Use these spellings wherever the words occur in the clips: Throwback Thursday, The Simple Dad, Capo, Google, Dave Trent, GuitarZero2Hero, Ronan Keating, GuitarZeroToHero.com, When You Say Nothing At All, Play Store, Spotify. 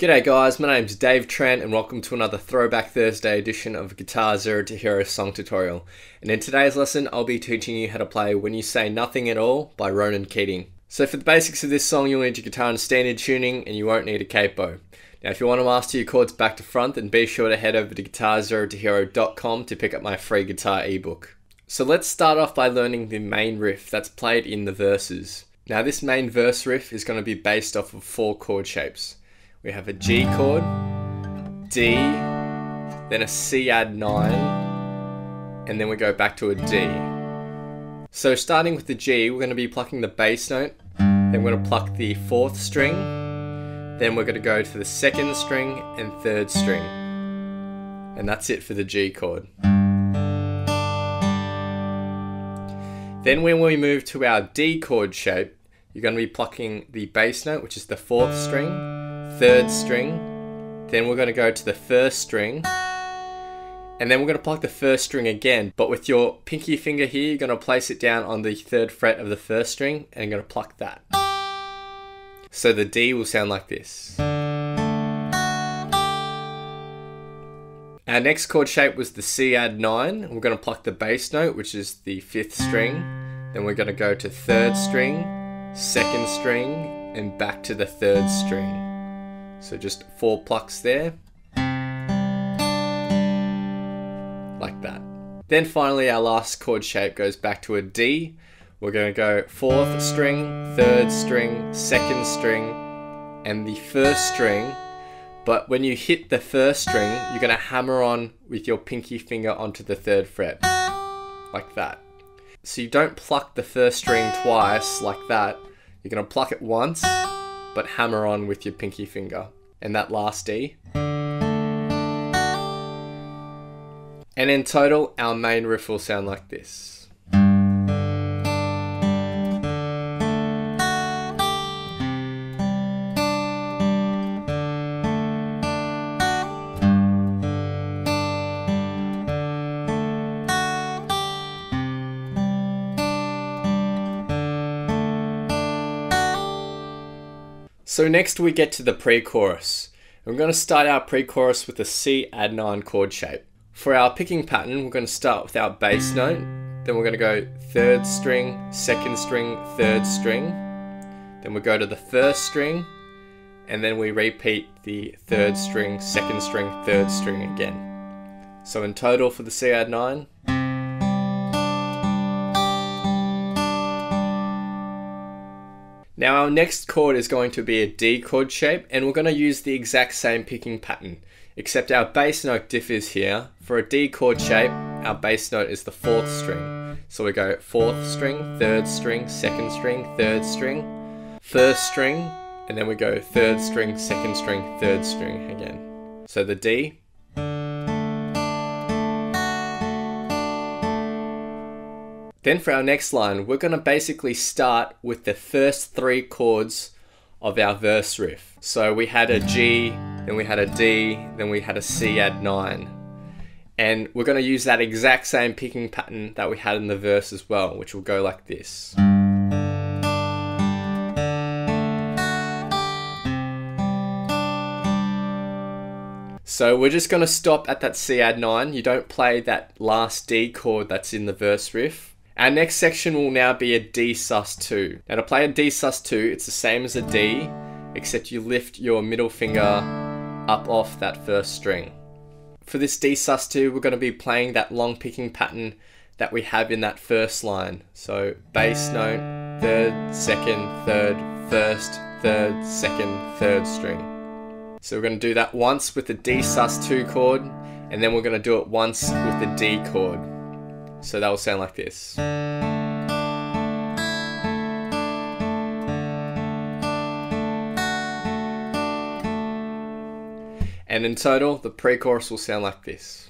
G'day guys, my name's Dave Trent and welcome to another Throwback Thursday edition of Guitar Zero to Hero song tutorial. And in today's lesson, I'll be teaching you how to play When You Say Nothing At All by Ronan Keating. So for the basics of this song, you'll need your guitar in standard tuning and you won't need a capo. Now if you want to master your chords back to front, then be sure to head over to GuitarZeroToHero.com to pick up my free guitar ebook. So let's start off by learning the main riff that's played in the verses. Now this main verse riff is going to be based off of four chord shapes. We have a G chord, D, then a C add 9, and then we go back to a D. So starting with the G, we're going to be plucking the bass note, then we're going to pluck the 4th string, then we're going to go to the 2nd string and 3rd string. And that's it for the G chord. Then when we move to our D chord shape, you're going to be plucking the bass note, which is the 4th string, 3rd string, then we're going to go to the 1st string, and then we're going to pluck the 1st string again, but with your pinky finger here, you're going to place it down on the 3rd fret of the 1st string, and you're going to pluck that. So the D will sound like this. Our next chord shape was the C add 9, and we're going to pluck the bass note, which is the 5th string, then we're going to go to 3rd string, 2nd string, and back to the 3rd string. So just 4 plucks there, like that. Then finally our last chord shape goes back to a D. We're going to go 4th string, 3rd string, 2nd string, and the 1st string. But when you hit the 1st string, you're going to hammer on with your pinky finger onto the 3rd fret, like that. So you don't pluck the 1st string twice like that. You're going to pluck it once, but hammer on with your pinky finger. And that last D. And in total, our main riff will sound like this. So next we get to the pre-chorus. We're going to start our pre-chorus with a C add 9 chord shape. For our picking pattern, we're going to start with our bass note, then we're going to go 3rd string, 2nd string, 3rd string, then we go to the 1st string, and then we repeat the 3rd string, 2nd string, 3rd string again. So in total for the C add 9, now our next chord is going to be a D chord shape, and we're going to use the exact same picking pattern, except our bass note differs here. For a D chord shape, our bass note is the 4th string. So we go 4th string, 3rd string, 2nd string, 3rd string, 1st string, and then we go 3rd string, 2nd string, 3rd string again. So the D. Then for our next line, we're going to basically start with the first 3 chords of our verse riff. So we had a G, then we had a D, then we had a C add 9. And we're going to use that exact same picking pattern that we had in the verse as well, which will go like this. So we're just going to stop at that C add 9. You don't play that last D chord that's in the verse riff. Our next section will now be a D sus2. Now to play a D sus2, it's the same as a D, except you lift your middle finger up off that 1st string. For this D sus2, we're going to be playing that long picking pattern that we have in that first line. So bass note, 3rd, 2nd, 3rd, 1st, 3rd, 2nd, 3rd string. So we're going to do that once with the D sus2 chord, and then we're going to do it once with the D chord. So that will sound like this. And in total, the pre-chorus will sound like this.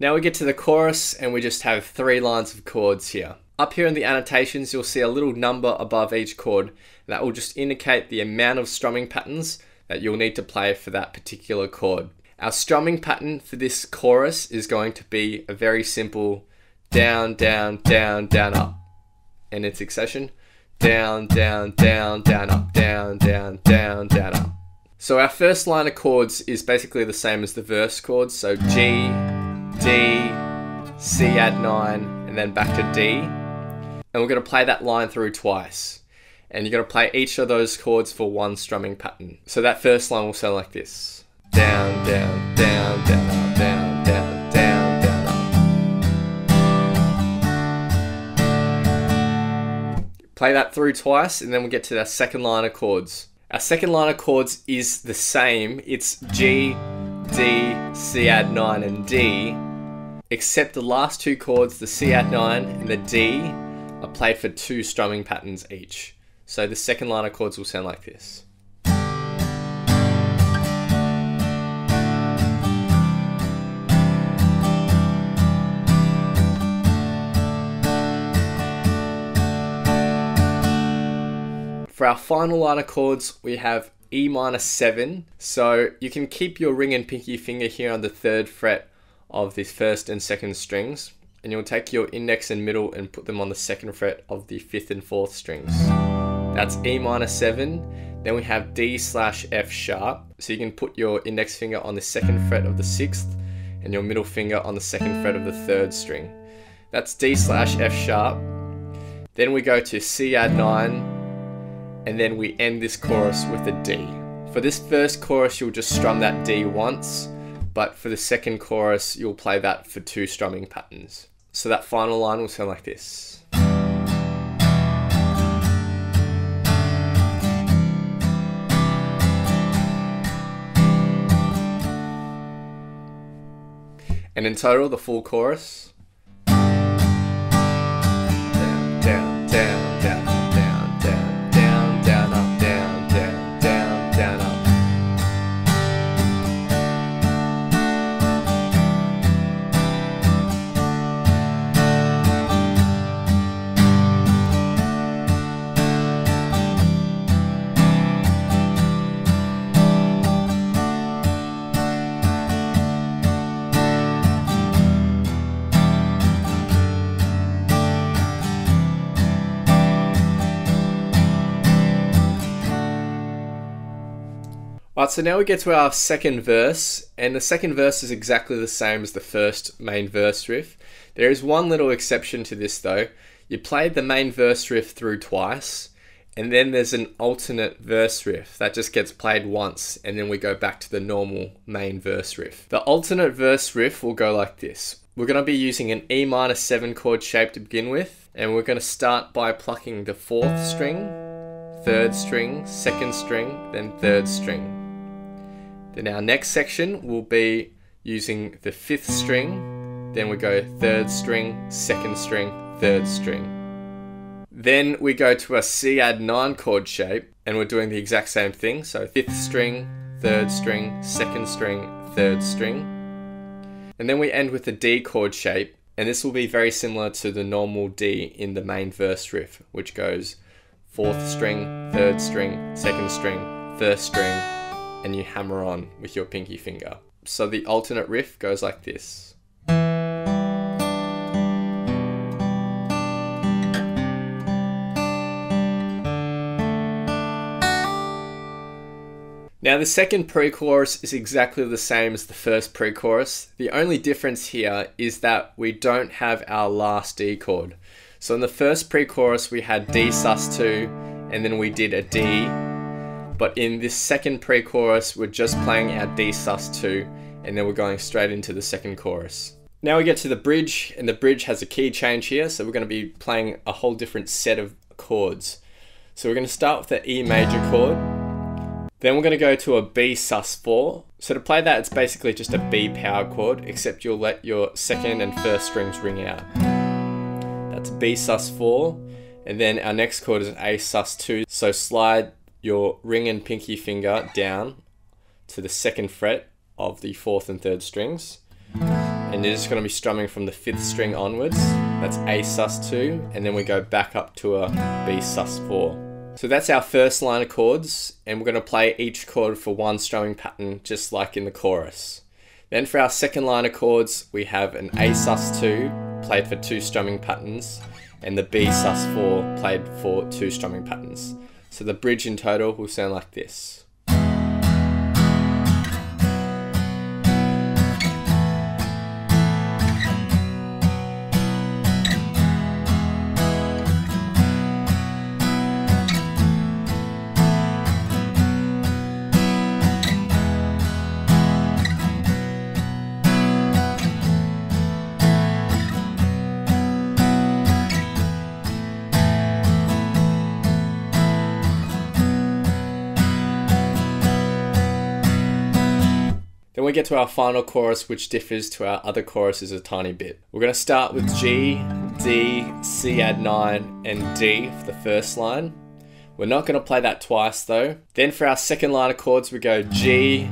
Now we get to the chorus and we just have 3 lines of chords here. Up here in the annotations, you'll see a little number above each chord. That will just indicate the amount of strumming patterns that you'll need to play for that particular chord. Our strumming pattern for this chorus is going to be a very simple down, down, down, down, up, and in succession. Down, down, down, down, up, down, down, down, down, up. So our first line of chords is basically the same as the verse chords. So G, D, C add 9, and then back to D. And we're going to play that line through twice. And you're going to play each of those chords for one strumming pattern. So that first line will sound like this. Down, down, down, down, up, down, down, down, down, up. Play that through twice, and then we get to our second line of chords. Our second line of chords is the same. It's G, D, C add 9, and D, except the last two chords, the C add 9 and the D, are played for two strumming patterns each. So the second line of chords will sound like this. For our final line of chords, we have E minor 7. So you can keep your ring and pinky finger here on the 3rd fret of the 1st and 2nd strings, and you'll take your index and middle and put them on the 2nd fret of the 5th and 4th strings. That's E minor 7. Then we have D/F#. So you can put your index finger on the 2nd fret of the 6th and your middle finger on the 2nd fret of the 3rd string. That's D/F#. Then we go to C add 9. And then we end this chorus with a D. For this first chorus, you'll just strum that D once, but for the second chorus, you'll play that for two strumming patterns. So that final line will sound like this. And in total, the full chorus. Down, down, down, down. Alright, so now we get to our second verse, and the second verse is exactly the same as the first main verse riff. There is one little exception to this though. You play the main verse riff through twice, and then there's an alternate verse riff that just gets played once, and then we go back to the normal main verse riff. The alternate verse riff will go like this. We're going to be using an E minor 7 chord shape to begin with, and we're going to start by plucking the 4th string, 3rd string, 2nd string, then 3rd string. Then our next section will be using the 5th string, then we go 3rd string, 2nd string, 3rd string. Then we go to a C add 9 chord shape, and we're doing the exact same thing, so 5th string, 3rd string, 2nd string, 3rd string. And then we end with a D chord shape, and this will be very similar to the normal D in the main verse riff, which goes 4th string, 3rd string, 2nd string, 1st string, and you hammer on with your pinky finger. So the alternate riff goes like this. Now the second pre-chorus is exactly the same as the first pre-chorus. The only difference here is that we don't have our last D chord. So in the first pre-chorus we had D sus2 and then we did a D. But in this second pre-chorus, we're just playing our D sus2, and then we're going straight into the second chorus. Now we get to the bridge, and the bridge has a key change here, so we're going to be playing a whole different set of chords. So we're going to start with the E major chord, then we're going to go to a B sus4. So to play that, it's basically just a B power chord, except you'll let your 2nd and 1st strings ring out. That's B sus4, and then our next chord is an A sus2, so slide your ring and pinky finger down to the 2nd fret of the 4th and 3rd strings. and you're just going to be strumming from the 5th string onwards. That's A sus2, and then we go back up to a B sus4. So that's our first line of chords, and we're going to play each chord for one strumming pattern, just like in the chorus. Then for our second line of chords, we have an A sus2 played for 2 strumming patterns, and the B sus4 played for 2 strumming patterns. So the bridge in total will sound like this. Then we get to our final chorus, which differs to our other choruses a tiny bit. We're going to start with G, D, C add 9 and D for the first line. We're not going to play that twice though. Then for our second line of chords we go G,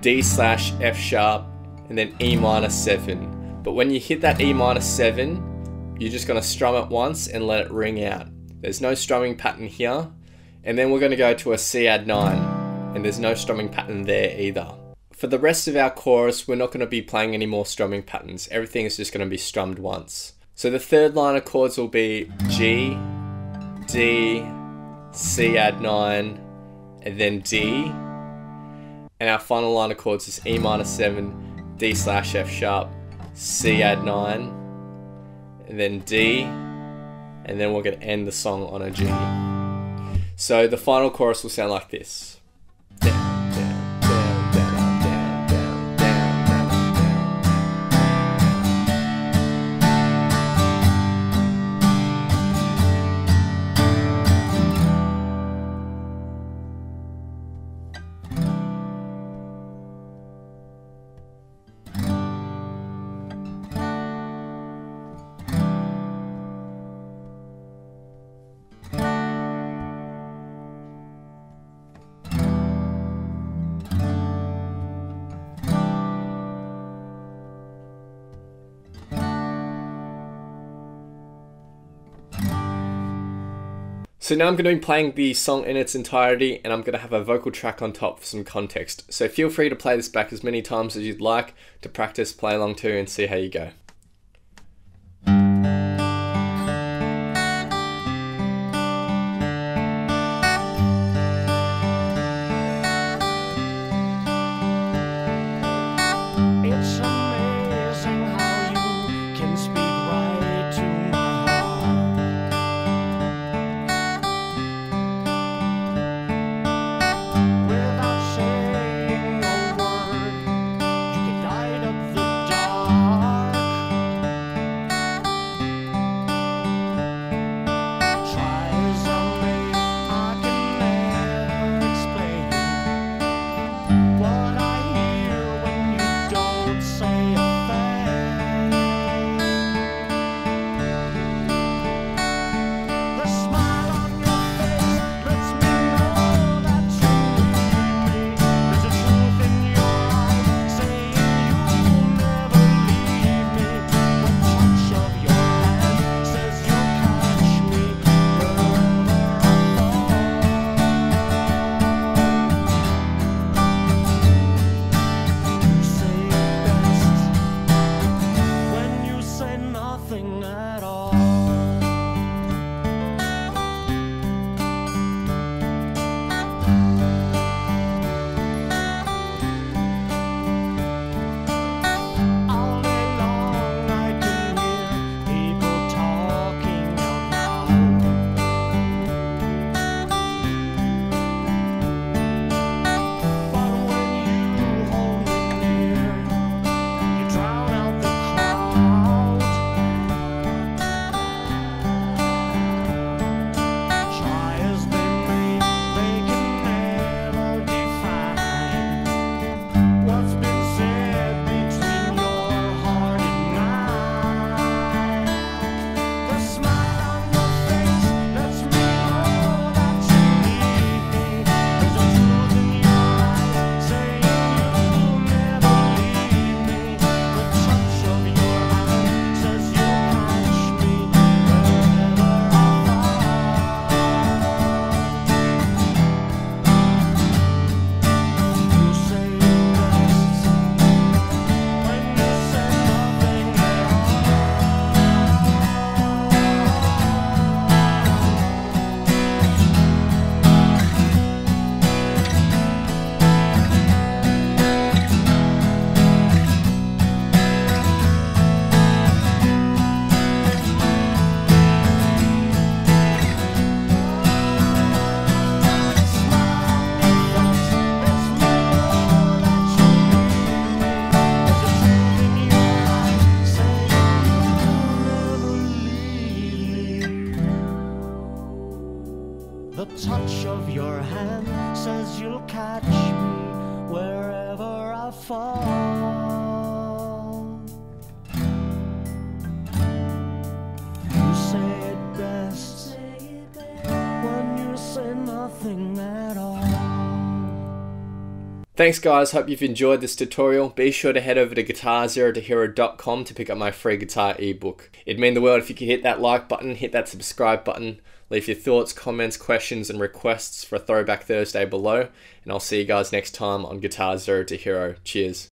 D/F#, and then E minor 7. But when you hit that E minor 7, you're just going to strum it once and let it ring out. There's no strumming pattern here. And then we're going to go to a C add 9, and there's no strumming pattern there either. For the rest of our chorus, we're not going to be playing any more strumming patterns. Everything is just going to be strummed once. So the third line of chords will be G, D, C add 9, and then D. And our final line of chords is E minor 7, D/F#, C add 9, and then D. And then we're going to end the song on a G. So the final chorus will sound like this. So now I'm going to be playing the song in its entirety, and I'm going to have a vocal track on top for some context. So feel free to play this back as many times as you'd like to practice, play along to, and see how you go. fall. You say it best when you say nothing at all. Thanks guys, hope you've enjoyed this tutorial. Be sure to head over to GuitarZeroToHero.com to pick up my free guitar ebook. It'd mean the world if you could hit that like button, hit that subscribe button, leave your thoughts, comments, questions and requests for Throwback Thursday below, and I'll see you guys next time on Guitar Zero to Hero. Cheers.